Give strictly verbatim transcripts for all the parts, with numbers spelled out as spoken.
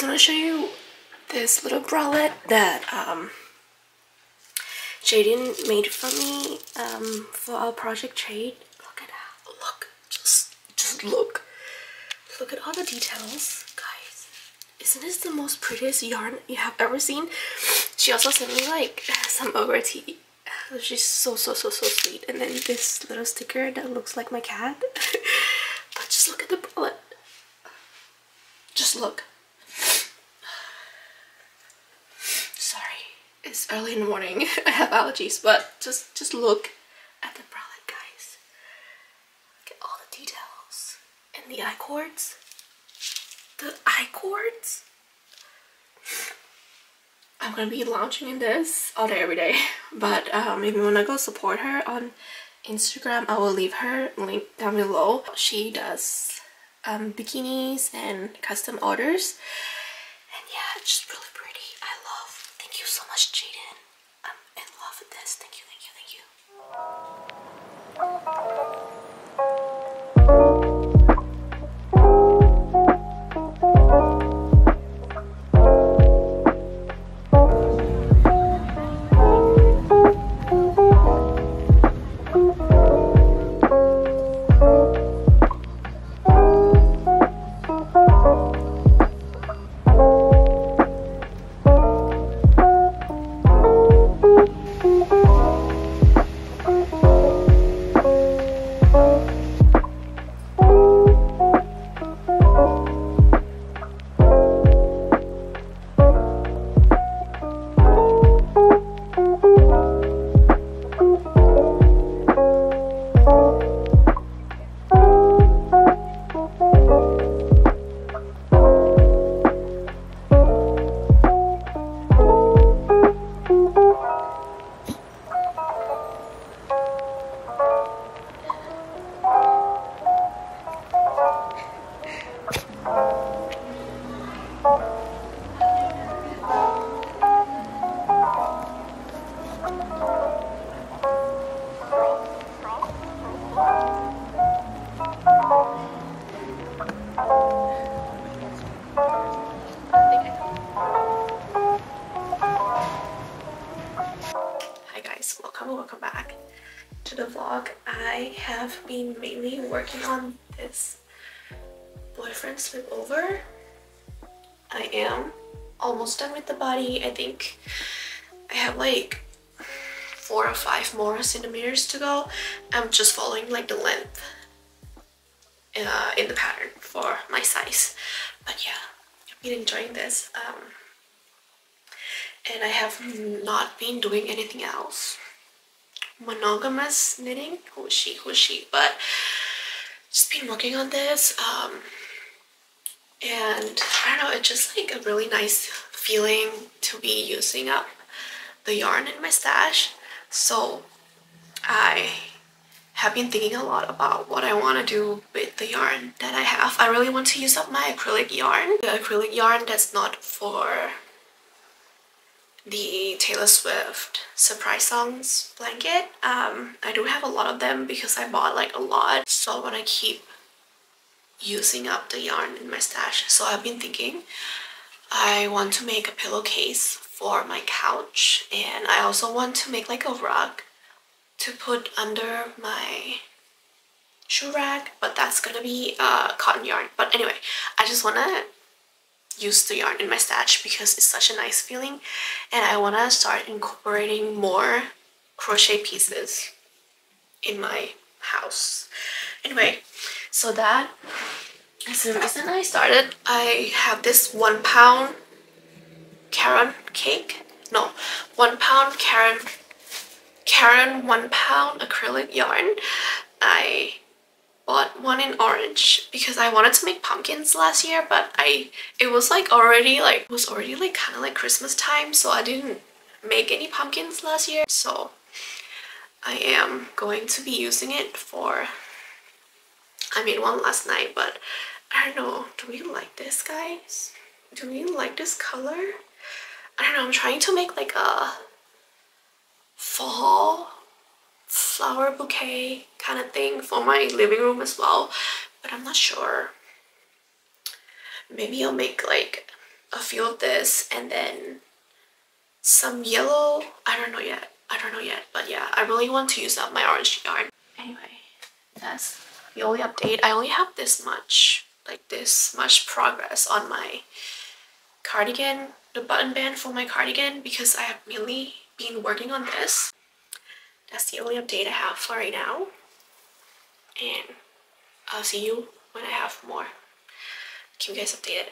just want to show you this little bralette that um, Jadyn made for me um, for our project trade. Look at that. Look. Just, just look. Look at all the details. Guys, isn't this the most prettiest yarn you have ever seen? She also sent me like some ogre tea. She's so, so, so, so sweet. And then this little sticker that looks like my cat. But just look at the bralette. Just look. Sorry, it's early in the morning. I have allergies, but just just look at the bralette, guys. Look at all the details and the eye cords. The eye cords. I'm gonna be launching in this all day, every day. But uh, maybe when I go support her on Instagram, I will leave her link down below. She does um bikinis and custom orders, and yeah, it's just really pretty. I love. Thank you so much, Jadyn. I'm in love with this. Thank you, thank you, thank you. Over. I am almost done with the body. I think I have like four or five more centimeters to go. I'm just following like the length uh, in the pattern for my size, but yeah, I've been enjoying this um, and I have not been doing anything else monogamous knitting. Who is she who is she But just been working on this um, and I don't know, it's just like a really nice feeling to be using up the yarn in my stash. So I have been thinking a lot about what I want to do with the yarn that I have. I really want to use up my acrylic yarn. The acrylic yarn that's not for the Taylor Swift Surprise Songs blanket. Um, I do have a lot of them because I bought like a lot. So I want to keep using up the yarn in my stash. So I've been thinking I want to make a pillowcase for my couch, and I also want to make like a rug to put under my shoe rack, but that's gonna be uh, cotton yarn. But anyway, I just wanna use the yarn in my stash because it's such a nice feeling, and I wanna start incorporating more crochet pieces in my house. Anyway, so that is the reason I started. I have this one pound carrot cake. No, one pound carrot, carrot one pound acrylic yarn. I bought one in orange because I wanted to make pumpkins last year, but I it was like already like it was already like kind of like Christmas time, so I didn't make any pumpkins last year. So I am going to be using it for. I made one last night, but I don't know. Do we like this, guys? Do we like this color? I don't know. I'm trying to make like a fall flower bouquet kind of thing for my living room as well, but I'm not sure. Maybe I'll make like a few of this, and then some yellow. I don't know yet. I don't know yet. But yeah, I really want to use up my orange yarn. Anyway, that's the only update. I only have this much, like this much progress on my cardigan, the button band for my cardigan, because I have mainly been working on this. That's the only update I have for right now. And I'll see you when I have more. Keep you guys updated.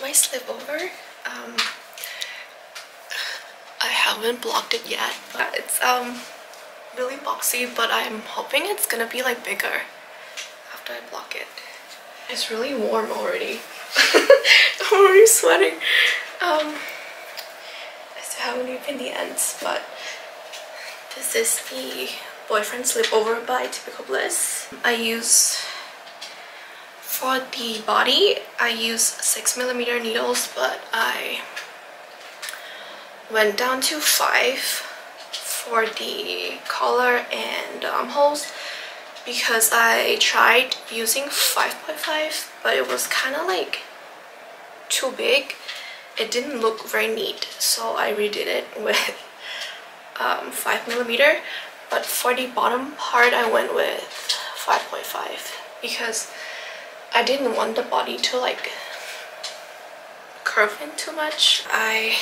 My slip over. Um, I haven't blocked it yet. It's um really boxy, but I'm hoping it's gonna be like bigger after I block it. It's really warm already. I'm already sweating. Um, I still haven't even the ends, but this is the boyfriend slip over by Typical Bliss. I use. For the body, I use six millimeter needles, but I went down to five for the collar and the armholes because I tried using five point five, but it was kind of like too big. It didn't look very neat, so I redid it with um, five millimeter. But for the bottom part, I went with five point five because I didn't want the body to like curve in too much. I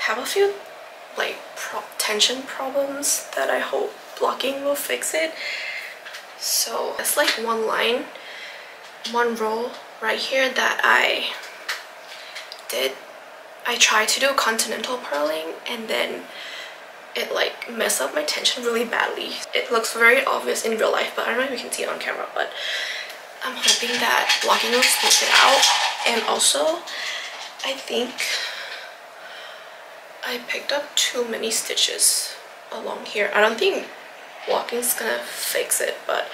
have a few like pro tension problems that I hope blocking will fix it. So it's like one line, one row right here that I did. I tried to do continental purling and then it like messed up my tension really badly. It looks very obvious in real life, but I don't know if you can see it on camera, but I'm hoping that blocking will smooth it out. And also, I think I picked up too many stitches along here. I don't think blocking is gonna fix it, but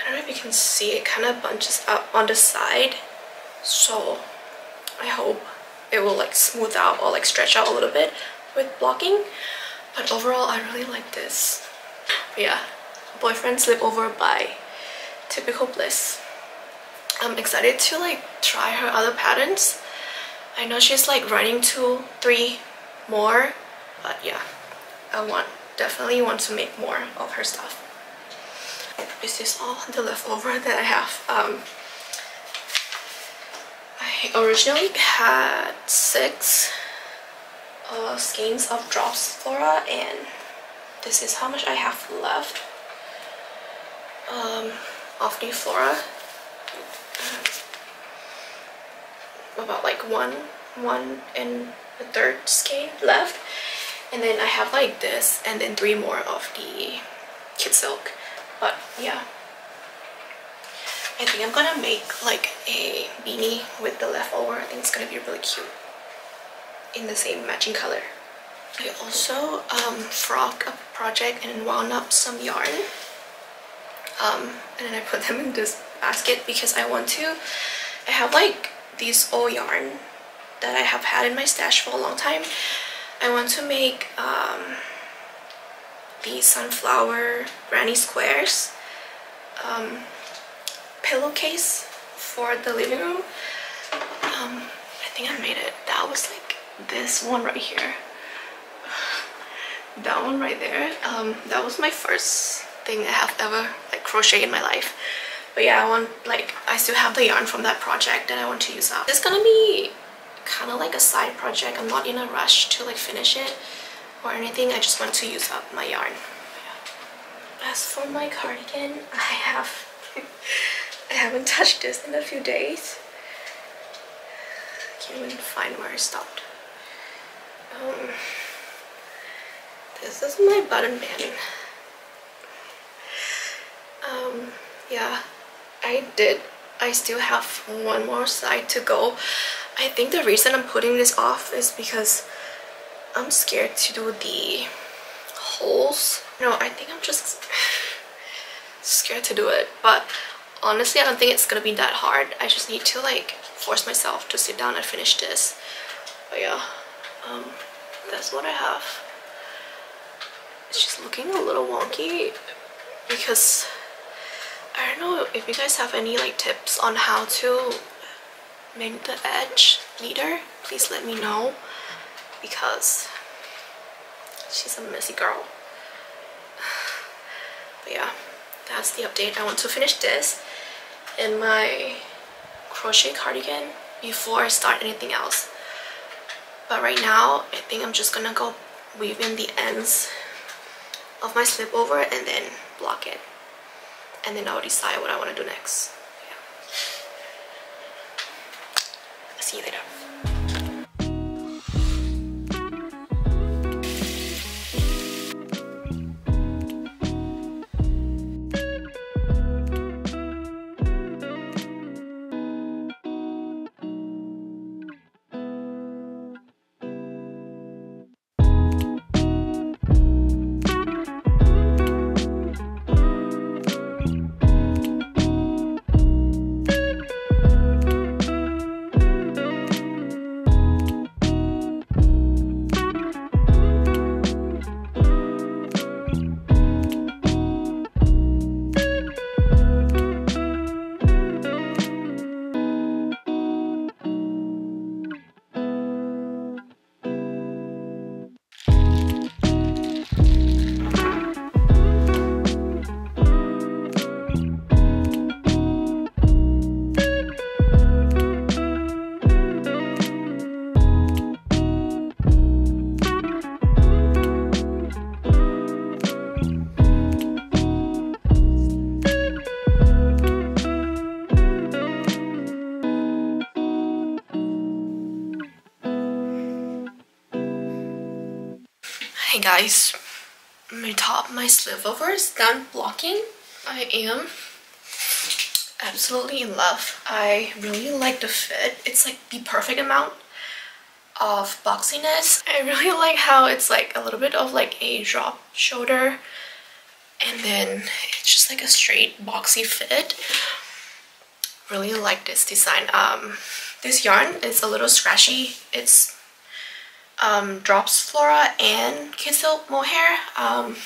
I don't know if you can see, it kind of bunches up on the side. So I hope it will like smooth out or like stretch out a little bit with blocking. But overall, I really like this. But yeah, boyfriend slip over by Typical Bliss. I'm excited to like try her other patterns. I know she's like running two, three more, but yeah, I want definitely want to make more of her stuff. This is all the leftover that I have. Um, I originally had six uh, skeins of Drops Flora, and this is how much I have left. Um. Off the Flora, about like one one and a third skein left, and then I have like this and then three more of the Kid Silk. But yeah, I think I'm gonna make like a beanie with the leftover. I think it's gonna be really cute in the same matching color. I also um frogged a project and wound up some yarn. Um, and then I put them in this basket because I want to. I have like these old yarn that I have had in my stash for a long time. I want to make um, these sunflower granny squares um, pillowcase for the living room. Um, I think I made it. That was like this one right here. That one right there. Um, that was my first thing I have ever like crocheted in my life. But yeah, I want, like, I still have the yarn from that project that I want to use up. It's gonna be kind of like a side project. I'm not in a rush to like finish it or anything. I just want to use up my yarn. Yeah. As for my cardigan, I have I haven't touched this in a few days. I can't even find where I stopped. Um, this is my button band. Um, yeah, I did. I still have one more side to go. I think the reason I'm putting this off is because I'm scared to do the holes. No, I think I'm just scared to do it. But honestly, I don't think it's gonna be that hard. I just need to like force myself to sit down and finish this. But yeah, um, that's what I have. It's just looking a little wonky because I don't know if you guys have any like tips on how to mend the edge later. Please let me know, because she's a messy girl. But yeah, that's the update. I want to finish this and my crochet cardigan before I start anything else. But right now, I think I'm just gonna go weave in the ends of my slip over and then block it. And then I'll decide what I want to do next. Yeah. See you later. Guys, my top, my sleeve over is done blocking. I am absolutely in love. I really like the fit. It's like the perfect amount of boxiness. I really like how it's like a little bit of like a drop shoulder, and then it's just like a straight boxy fit. Really like this design. Um, this yarn is a little scratchy. It's Um, Drops Flora and Kid Silk Mohair. Um,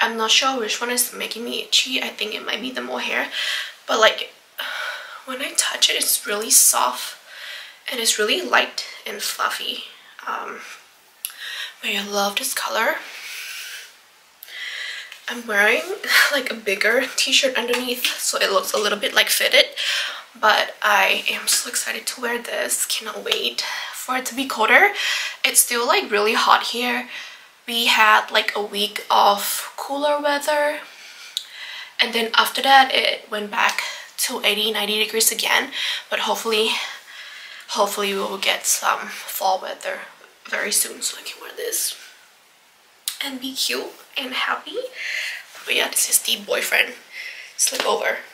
I'm not sure which one is making me itchy. I think it might be the mohair, but like when I touch it, it's really soft and it's really light and fluffy. Um, but I love this color. I'm wearing like a bigger t-shirt underneath, so it looks a little bit like fitted, but I am so excited to wear this. Cannot wait for it to be colder. It's still like really hot here. We had like a week of cooler weather, and then after that it went back to eighty ninety degrees again, but hopefully hopefully we will get some fall weather very soon, so I can wear this and be cute and happy. But yeah, this is the boyfriend slipover.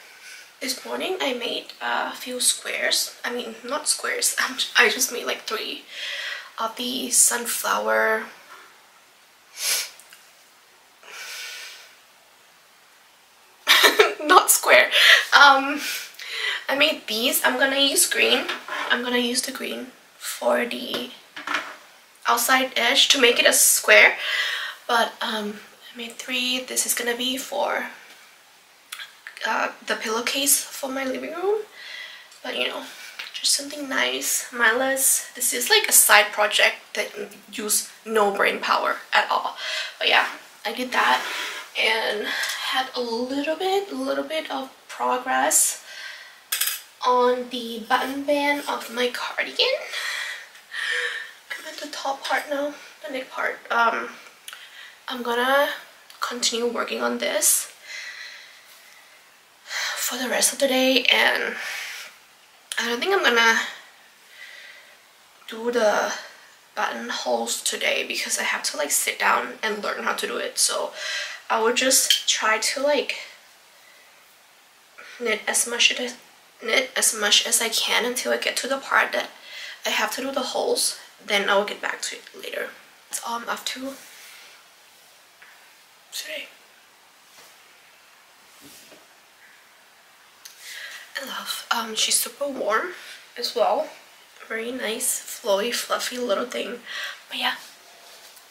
This morning I made a few squares. I mean, not squares. I'm, I just made like three of the sunflower not square. Um, I made these. I'm gonna use green. I'm gonna use the green for the outside edge to make it a square. But um, I made three. This is gonna be for Uh, the pillowcase for my living room, but you know, just something nice, mindless. This is like a side project that use no brain power at all. But yeah, I did that and had a little bit, a little bit of progress on the button band of my cardigan. I'm at the top part now, the neck part. Um, I'm gonna continue working on this for the rest of the day, and I don't think I'm gonna do the buttonholes today because I have to like sit down and learn how to do it. So I will just try to like knit as much as knit as much as I can until I get to the part that I have to do the holes. Then I will get back to it later. That's all I'm up to today. I love. Um, she's super warm as well. Very nice, flowy, fluffy little thing. But yeah,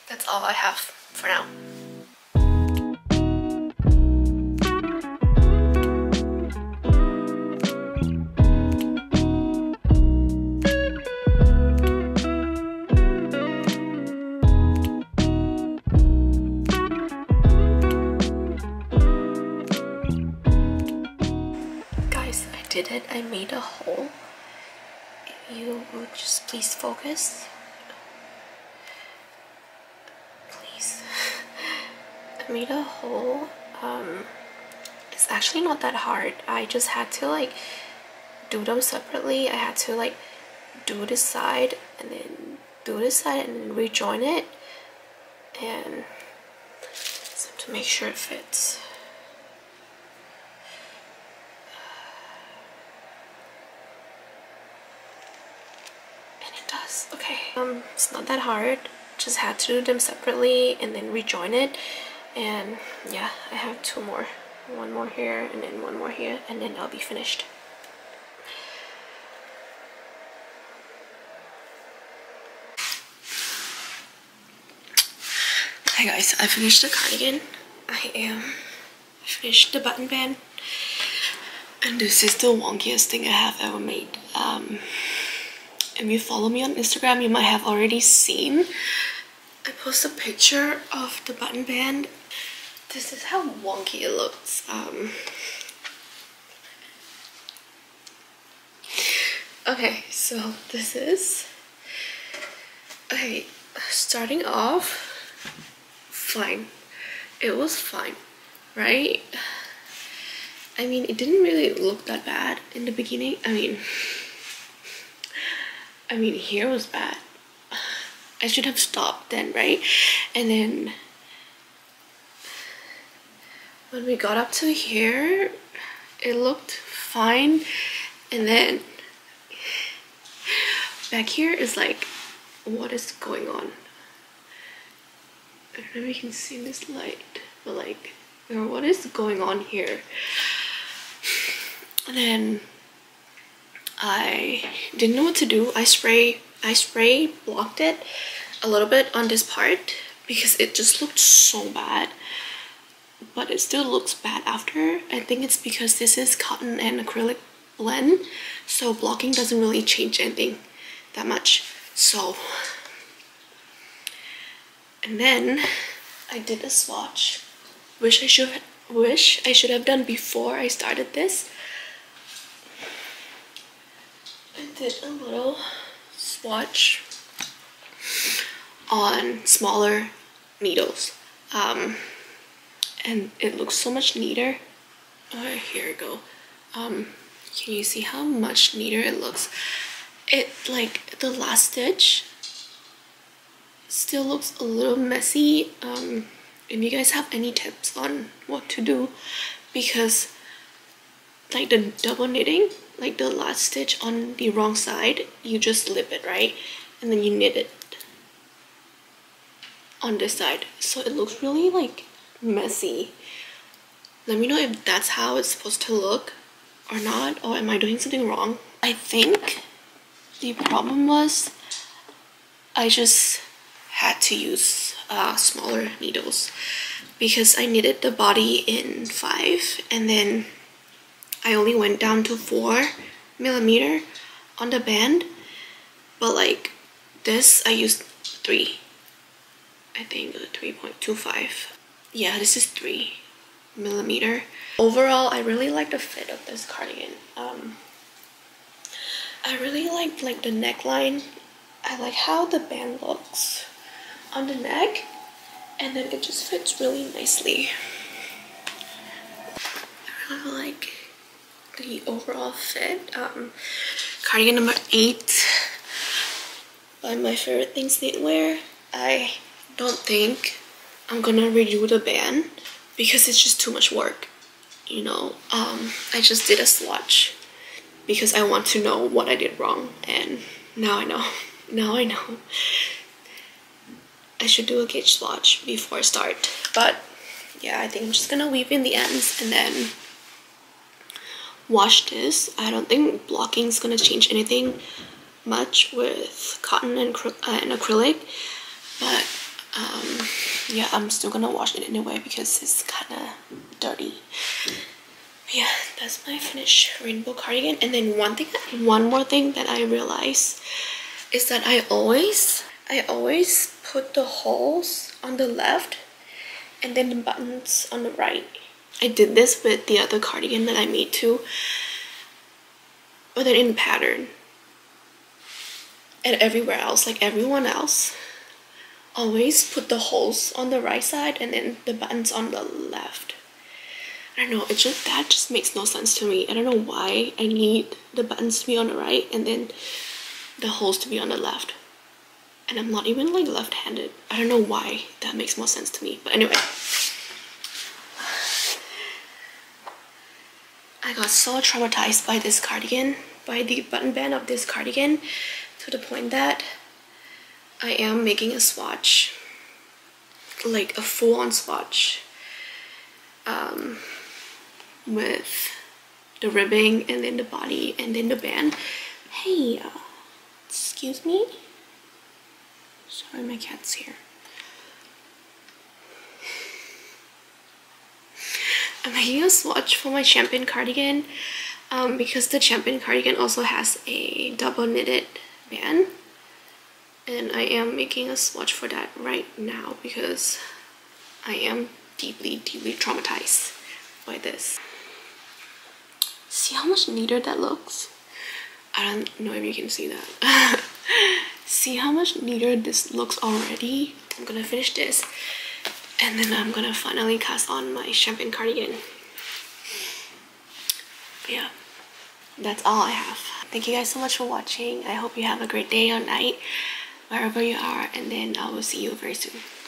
that's all I have for now. Guys, I did it. I made a hole. You would just please focus. Please. I made a hole. Um, it's actually not that hard. I just had to like do them separately. I had to like do this side and then do this side and then rejoin it. And so to make sure it fits. Okay, um, it's not that hard, just had to do them separately and then rejoin it. And yeah, I have two more, one more here and then one more here, and then I'll be finished. Hi guys, I finished the cardigan. I am um, finished the button band, and this is the wonkiest thing I have ever made. um If you follow me on Instagram, you might have already seen. I post a picture of the button band. This is how wonky it looks. Um, okay, so this is... Okay, starting off, fine. It was fine, right? I mean, it didn't really look that bad in the beginning. I mean... I mean, here was bad. I should have stopped then, right? And then when we got up to here, it looked fine. And then back here is like, what is going on? I don't know if you can see this light, but like, or what is going on here? And then I didn't know what to do. I spray I spray blocked it a little bit on this part because it just looked so bad, but it still looks bad after. I think it's because this is cotton and acrylic blend, so blocking doesn't really change anything that much. So, and then I did a swatch, which I should wish I should have done before I started this. I did a little swatch on smaller needles, um, and it looks so much neater. Alright, here we go. Um, can you see how much neater it looks? It, like, the last stitch still looks a little messy. Um, if you guys have any tips on what to do, because like the double knitting, like the last stitch on the wrong side, you just slip it, right? And then you knit it on this side. So it looks really like messy. Let me know if that's how it's supposed to look or not, or am I doing something wrong? I think the problem was I just had to use uh, smaller needles because I knitted the body in five and then I only went down to four millimeter on the band, but like this I used three, I think three point two five. Yeah, this is three, millimeter. Overall, I really like the fit of this cardigan. Um, I really like like the neckline. I like how the band looks on the neck, and then it just fits really nicely. I really like the overall fit. Um, cardigan number eight by My Favorite Things Knitwear. I don't think I'm gonna redo the band because it's just too much work, you know. Um, I just did a swatch because I want to know what I did wrong, and now I know. Now I know. I should do a gauge swatch before I start, but yeah, I think I'm just gonna weave in the ends and then wash this. I don't think blocking is gonna change anything much with cotton and, uh, and acrylic, but um, yeah, I'm still gonna wash it anyway because it's kinda dirty. But yeah, that's my finished rainbow cardigan. And then one thing, one more thing that I realized is that I always, I always put the holes on the left and then the buttons on the right. I did this with the other cardigan that I made too, but then in pattern. And everywhere else, like everyone else, always put the holes on the right side and then the buttons on the left. I don't know, it just, that just makes no sense to me. I don't know why I need the buttons to be on the right and then the holes to be on the left. And I'm not even like left-handed. I don't know why that makes more sense to me. But anyway, I got so traumatized by this cardigan, by the button band of this cardigan, to the point that I am making a swatch, like a full-on swatch, um, with the ribbing and then the body and then the band. Hey, uh, excuse me? Sorry, my cat's here. I'm making a swatch for my Champion cardigan, um, because the Champion cardigan also has a double knitted band, and I am making a swatch for that right now because I am deeply, deeply traumatized by this. See how much neater that looks? I don't know if you can see that. See how much neater this looks already? I'm gonna finish this, and then I'm gonna finally cast on my Champion cardigan. But yeah, that's all I have. Thank you guys so much for watching. I hope you have a great day or night, wherever you are, and then I will see you very soon.